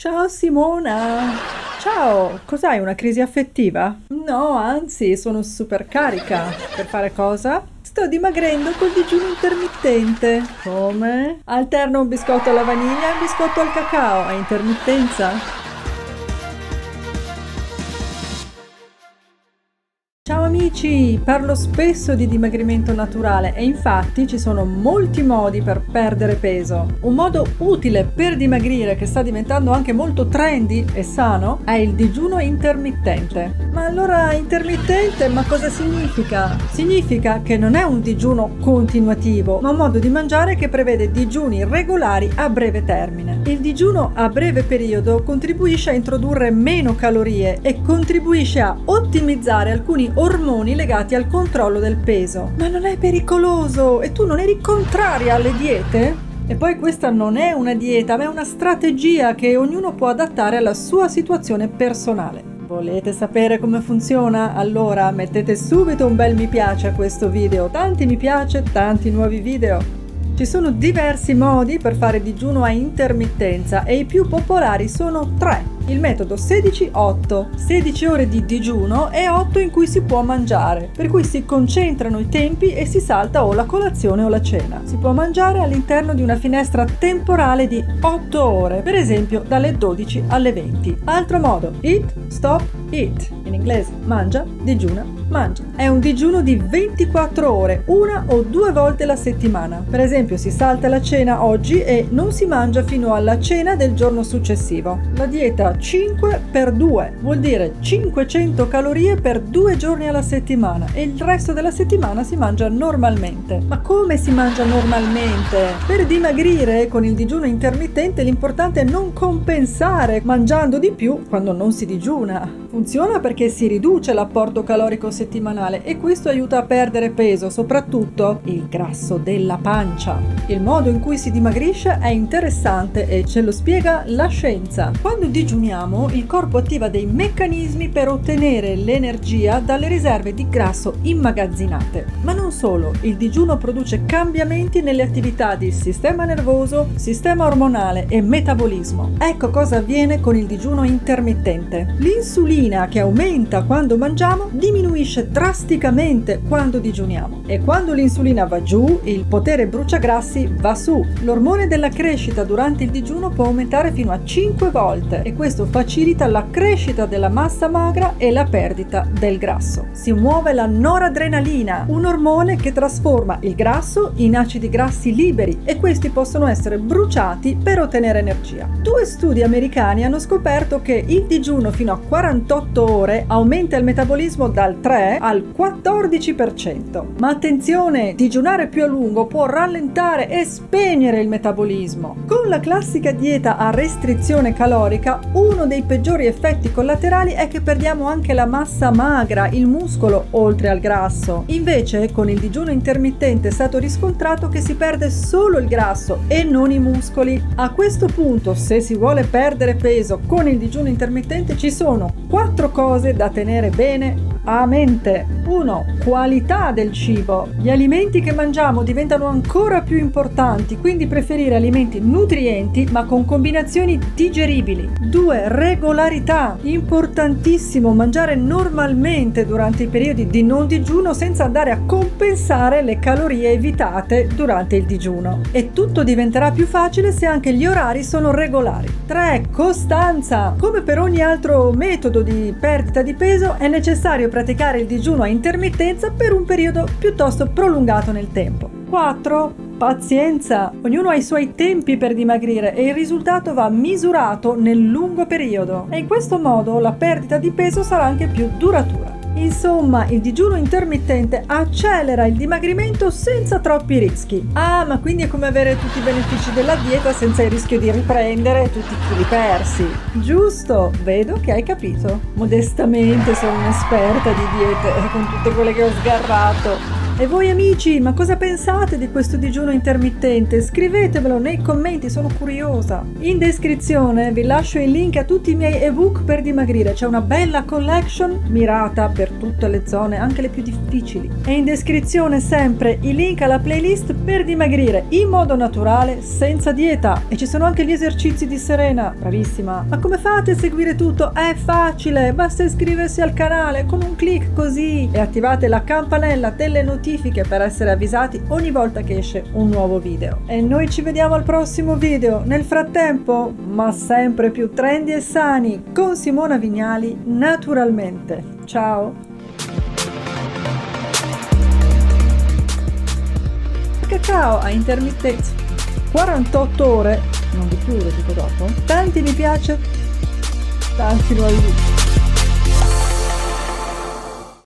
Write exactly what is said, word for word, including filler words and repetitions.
Ciao Simona! Ciao! Cos'hai, una crisi affettiva? No, anzi, sono super carica. Per fare cosa? Sto dimagrendo col digiuno intermittente. Come? Alterno un biscotto alla vaniglia e un biscotto al cacao, a intermittenza. Ciao amici! Parlo spesso di dimagrimento naturale e infatti ci sono molti modi per perdere peso. Un modo utile per dimagrire, che sta diventando anche molto trendy e sano, è il digiuno intermittente. Ma allora intermittente, ma cosa significa? Significa che non è un digiuno continuativo, ma un modo di mangiare che prevede digiuni regolari a breve termine. Il digiuno a breve periodo contribuisce a introdurre meno calorie e contribuisce a ottimizzare alcuni ormoni legati al controllo del peso. Ma non è pericoloso? E tu non eri contraria alle diete? E poi questa non è una dieta, ma è una strategia che ognuno può adattare alla sua situazione personale. Volete sapere come funziona? Allora mettete subito un bel mi piace a questo video. Tanti mi piace, tanti nuovi video. Ci sono diversi modi per fare digiuno a intermittenza e i più popolari sono tre. Il metodo sedici otto, sedici ore di digiuno e otto in cui si può mangiare, per cui si concentrano i tempi e si salta o la colazione o la cena. Si può mangiare all'interno di una finestra temporale di otto ore, per esempio dalle dodici alle venti. Altro modo, eat, stop, eat. In inglese, mangia, digiuna, mangia. È un digiuno di ventiquattro ore, una o due volte la settimana. Per esempio si salta la cena oggi e non si mangia fino alla cena del giorno successivo. La dieta cinque per due vuol dire cinquecento calorie per due giorni alla settimana e il resto della settimana si mangia normalmente. Ma come si mangia normalmente? Per dimagrire con il digiuno intermittente l'importante è non compensare mangiando di più quando non si digiuna. Funziona perché si riduce l'apporto calorico settimanale e questo aiuta a perdere peso, soprattutto il grasso della pancia. Il modo in cui si dimagrisce è interessante e ce lo spiega la scienza. Quando digiuniamo, il corpo attiva dei meccanismi per ottenere l'energia dalle riserve di grasso immagazzinate. Ma non solo, il digiuno produce cambiamenti nelle attività di sistema nervoso, sistema ormonale e metabolismo. Ecco cosa avviene con il digiuno intermittente. L'insulina, che aumenta quando mangiamo, diminuisce drasticamente quando digiuniamo, e quando l'insulina va giù il potere bruciagrassi va su. L'ormone della crescita durante il digiuno può aumentare fino a cinque volte e questo facilita la crescita della massa magra e la perdita del grasso. Si muove la noradrenalina, un ormone che trasforma il grasso in acidi grassi liberi e questi possono essere bruciati per ottenere energia. Due studi americani hanno scoperto che il digiuno fino a quarantotto ore aumenta il metabolismo dal tre al quattordici per cento. Ma attenzione, digiunare più a lungo può rallentare e spegnere il metabolismo. Con la classica dieta a restrizione calorica, uno dei peggiori effetti collaterali è che perdiamo anche la massa magra, il muscolo, oltre al grasso. Invece, con il digiuno intermittente è stato riscontrato che si perde solo il grasso e non i muscoli. A questo punto, se si vuole perdere peso con il digiuno intermittente, ci sono quattro cose da tenere bene a mente. uno. Qualità del cibo. Gli alimenti che mangiamo diventano ancora più importanti, quindi preferire alimenti nutrienti ma con combinazioni digeribili. due. Regolarità. Importantissimo mangiare normalmente durante i periodi di non digiuno senza andare a compensare le calorie evitate durante il digiuno. E tutto diventerà più facile se anche gli orari sono regolari. tre. Costanza. Come per ogni altro metodo di perdita di peso è necessario praticare il digiuno a intermittenza per un periodo piuttosto prolungato nel tempo. quattro. Pazienza. Ognuno ha i suoi tempi per dimagrire e il risultato va misurato nel lungo periodo e in questo modo la perdita di peso sarà anche più duratura. Insomma, il digiuno intermittente accelera il dimagrimento senza troppi rischi. Ah, ma quindi è come avere tutti i benefici della dieta senza il rischio di riprendere tutti i chili persi. Giusto, vedo che hai capito. Modestamente sono un'esperta di diete con tutte quelle che ho sgarrato. E voi amici, ma cosa pensate di questo digiuno intermittente? Scrivetemelo nei commenti, sono curiosa. In descrizione vi lascio il link a tutti i miei ebook per dimagrire, c'è una bella collection mirata per tutte le zone, anche le più difficili. E in descrizione sempre il link alla playlist per dimagrire in modo naturale, senza dieta. E ci sono anche gli esercizi di Serena, bravissima. Ma come fate a seguire tutto? È facile, basta iscriversi al canale con un click così e attivate la campanella delle notifiche per essere avvisati ogni volta che esce un nuovo video. E noi ci vediamo al prossimo video, nel frattempo, ma sempre più trendy e sani, con Simona Vignali naturalmente. Ciao! Cacao a intermittenza, quarantotto ore, non di più lo dico dopo, tanti mi piace, tanti nuovi video.